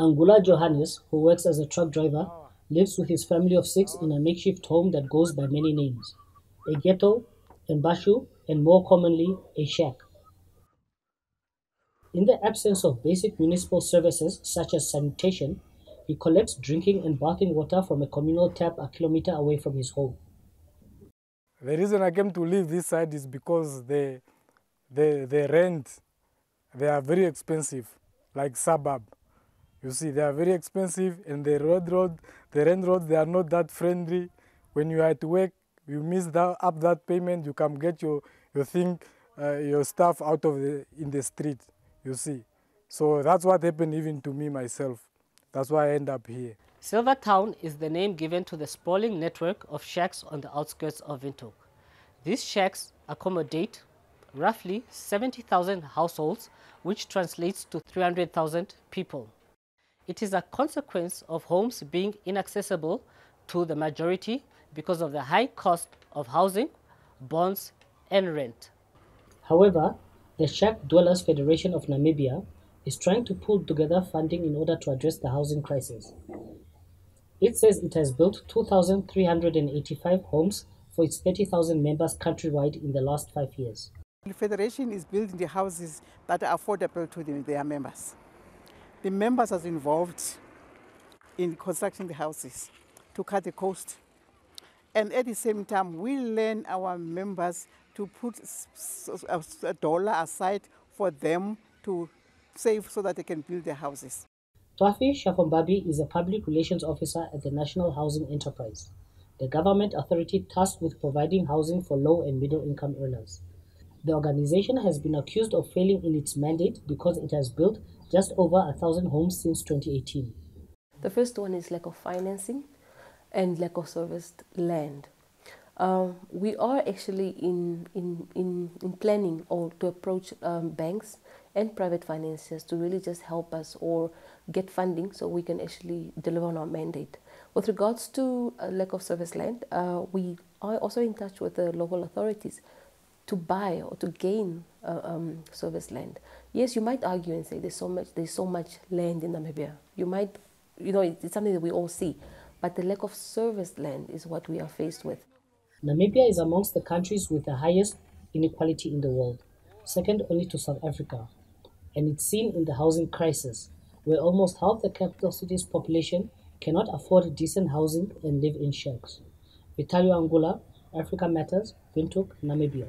Angula Johannes, who works as a truck driver, lives with his family of 6 in a makeshift home that goes by many names: a ghetto, a mbashu, and more commonly, a shack. In the absence of basic municipal services such as sanitation, he collects drinking and bathing water from a communal tap a kilometer away from his home. The reason I came to live this side is because the rent, they are very expensive, like suburb. You see, they are very expensive, and the rent roads, they are not that friendly. When you are at work, you miss that payment, you come get your stuff out of in the street, you see. So that's what happened even to me myself. That's why I end up here. Silvertown is the name given to the sprawling network of shacks on the outskirts of Windhoek. These shacks accommodate roughly 70,000 households, which translates to 300,000 people. It is a consequence of homes being inaccessible to the majority because of the high cost of housing, bonds, and rent. However, the Shack Dwellers Federation of Namibia is trying to pull together funding in order to address the housing crisis. It says it has built 2,385 homes for its 30,000 members countrywide in the last 5 years. The Federation is building the houses that are affordable to their members. The members are involved in constructing the houses to cut the cost. And at the same time, we learn our members to put a dollar aside for them to save so that they can build their houses. Tawafi Shafombabi is a public relations officer at the National Housing Enterprise, the government authority tasked with providing housing for low and middle income earners. The organization has been accused of failing in its mandate because it has built just over 1,000 homes since 2018. The first one is lack of financing and lack of serviced land. We are actually in planning or to approach banks and private financiers to really just help us or get funding so we can actually deliver on our mandate. With regards to lack of service land, we are also in touch with the local authorities to buy or to gain service land. Yes, you might argue and say there's so much land in Namibia. You might, it's something that we all see, but the lack of service land is what we are faced with. Namibia is amongst the countries with the highest inequality in the world, second only to South Africa, and it's seen in the housing crisis, where almost half the capital city's population cannot afford decent housing and live in shacks. Vitalio Angula, Africa Matters, Windhoek, Namibia.